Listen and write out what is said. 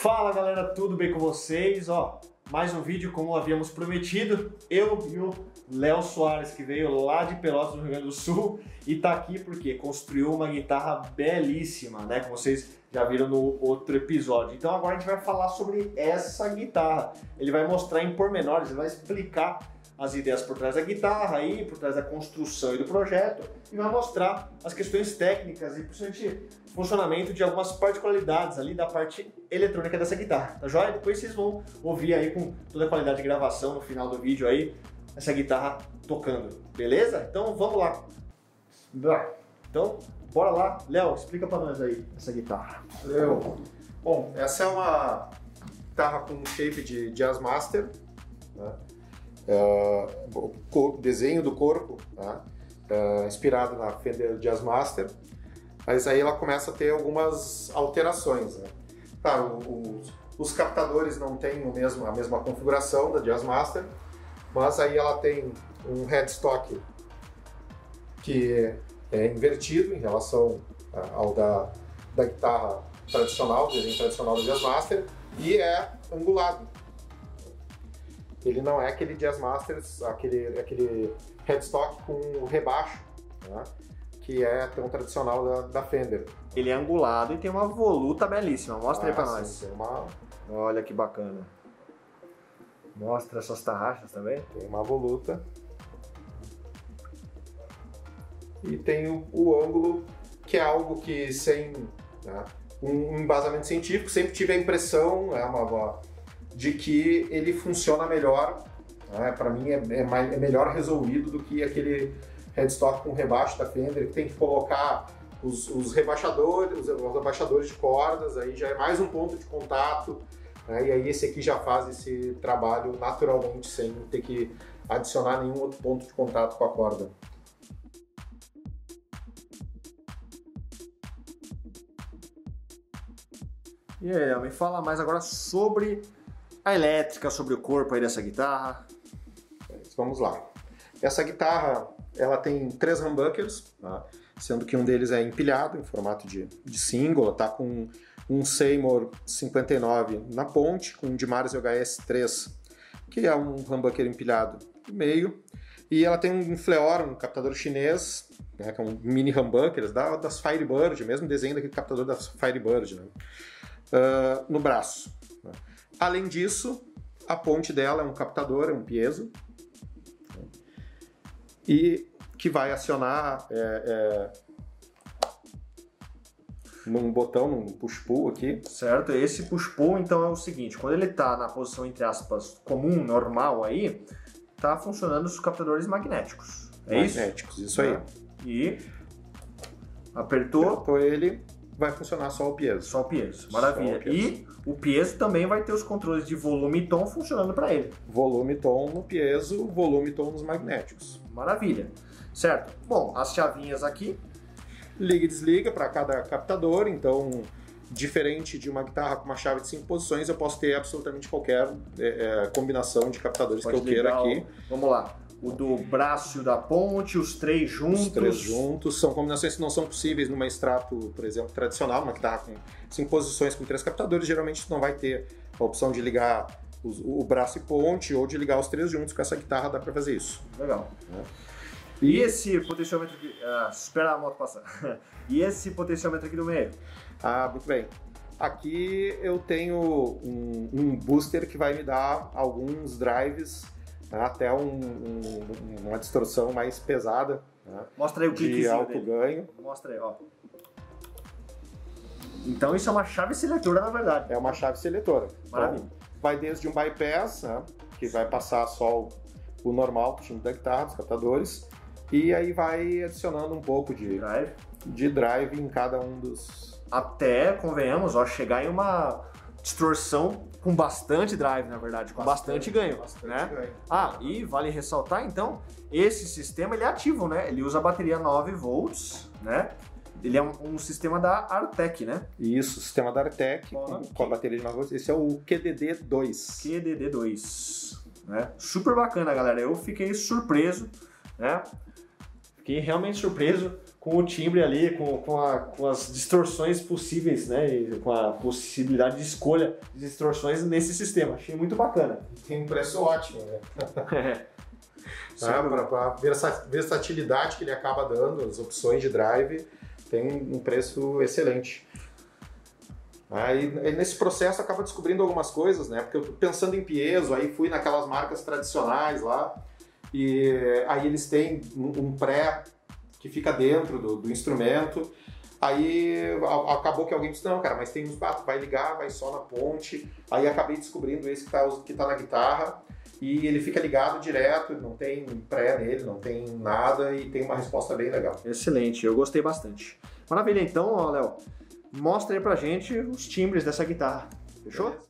Fala galera, tudo bem com vocês? Ó, mais um vídeo como havíamos prometido, eu e o Léo Soares, que veio lá de Pelotas, no Rio Grande do Sul, e tá aqui porque construiu uma guitarra belíssima, né, como vocês já viram no outro episódio. Então agora a gente vai falar sobre essa guitarra, ele vai mostrar em pormenores, ele vai explicar as ideias por trás da guitarra, aí, por trás da construção e do projeto, e vai mostrar as questões técnicas e principalmente funcionamento de algumas particularidades ali da parte eletrônica dessa guitarra, tá joia? Depois vocês vão ouvir aí com toda a qualidade de gravação no final do vídeo aí, essa guitarra tocando, beleza? Então vamos lá! Então, bora lá! Léo, explica pra nós aí essa guitarra. Valeu! Bom, essa é uma guitarra com shape de Jazzmaster, né? O desenho do corpo, tá? Inspirado na Fender Jazzmaster, mas aí ela começa a ter algumas alterações, né? Claro, os captadores não têm a mesma configuração da Jazzmaster, mas aí ela tem um headstock que é invertido em relação ao da guitarra tradicional, do desenho tradicional da Jazzmaster, e é angulado. Ele não é aquele Jazzmaster, aquele headstock com rebaixo, né, que é tão tradicional da Fender. Ele é angulado e tem uma voluta belíssima. Mostra aí pra nós. Sim, tem uma... Olha que bacana. Mostra essas tarraxas também. Tem uma voluta. E tem o ângulo, que é algo que sem, né, um embasamento científico, sempre tive a impressão, é uma de que ele funciona melhor, né? Para mim é melhor resolvido do que aquele headstock com rebaixo da Fender, que tem que colocar os rebaixadores de cordas, aí já é mais um ponto de contato, né? E aí esse aqui já faz esse trabalho naturalmente, sem ter que adicionar nenhum outro ponto de contato com a corda. E aí, me fala mais agora sobre a elétrica, sobre o corpo aí dessa guitarra. Vamos lá. Essa guitarra, ela tem 3 humbuckers, tá? Sendo que um deles é empilhado em formato de single, tá com um Seymour 59 na ponte, com um DiMarzio HS3, que é um humbucker empilhado no meio, e ela tem um Fleor, um captador chinês, né, que é um mini humbucker das Firebird, mesmo desenho daquele captador das Firebird, né, no braço. Além disso, a ponte dela é um captador, é um piezo, e que vai acionar num botão, num push-pull aqui. Certo, esse push-pull então é o seguinte, quando ele está na posição, entre aspas, comum, normal aí, tá funcionando os captadores magnéticos, é isso? Magnéticos, isso aí. E apertou ele... vai funcionar só o piezo. Só o piezo, maravilha. O piezo. E o piezo também vai ter os controles de volume e tom funcionando para ele. Volume e tom no piezo, volume e tom nos magnéticos. Maravilha, certo. Bom, as chavinhas aqui. Liga e desliga para cada captador, então diferente de uma guitarra com uma chave de 5 posições, eu posso ter absolutamente qualquer combinação de captadores que eu queira aqui. Vamos lá. O do braço da ponte, os três juntos, são combinações que não são possíveis numa Strato, por exemplo, tradicional, uma guitarra com 5 posições com 3 captadores, geralmente tu não vai ter a opção de ligar o braço e ponte, ou de ligar os 3 juntos. Com essa guitarra dá para fazer isso. Legal. E esse potenciômetro aqui, espera a moto passar, e esse potenciômetro aqui do meio? Ah, muito bem. Aqui eu tenho um booster que vai me dar alguns drives, até uma distorção mais pesada, né? Mostra aí o cliquezinho de alto dele. Ganho. Mostra aí, ó. Então isso é uma chave seletora, na verdade. É uma chave seletora. Maravilha. Então, vai desde um bypass, né, que vai passar só o normal, o timbre da guitarra, os captadores, e aí vai adicionando um pouco de drive em cada um dos... Até, convenhamos, ó, chegar em uma distorção com bastante drive, na verdade, com bastante ganho, né? Ah, e vale ressaltar, então, esse sistema ele é ativo, né? Ele usa a bateria 9 volts, né? Ele é um sistema da Artec, né? Isso, sistema da Artec, com a bateria de 9 volts. Esse é o QDD2. QDD2, né? Super bacana, galera. Eu fiquei surpreso, né? Fiquei realmente surpreso com o timbre ali, com as distorções possíveis, né? E com a possibilidade de escolha de distorções nesse sistema. Achei muito bacana. Tem um preço ótimo, né? Para a versatilidade que ele acaba dando, as opções de drive, tem um preço excelente. Aí nesse processo acaba descobrindo algumas coisas, né? Porque eu pensando em piezo, aí fui naquelas marcas tradicionais lá, e aí eles têm um pré que fica dentro do instrumento. Aí acabou que alguém disse, não, cara, mas tem uns, vai ligar, vai só na ponte. Aí acabei descobrindo esse que tá na guitarra, e ele fica ligado direto, não tem pré nele, não tem nada, e tem uma resposta bem legal. Excelente, eu gostei bastante. Maravilha, então, Léo, mostra aí pra gente os timbres dessa guitarra, fechou? É.